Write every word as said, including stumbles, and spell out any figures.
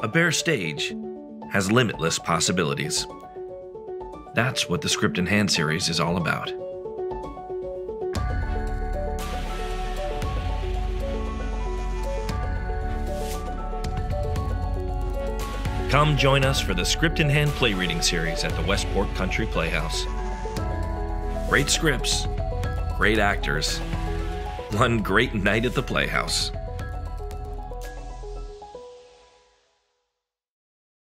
A bare stage has limitless possibilities. That's what the Script in Hand series is all about. Come join us for the Script in Hand play reading series at the Westport Country Playhouse. Great scripts, great actors, one great night at the Playhouse.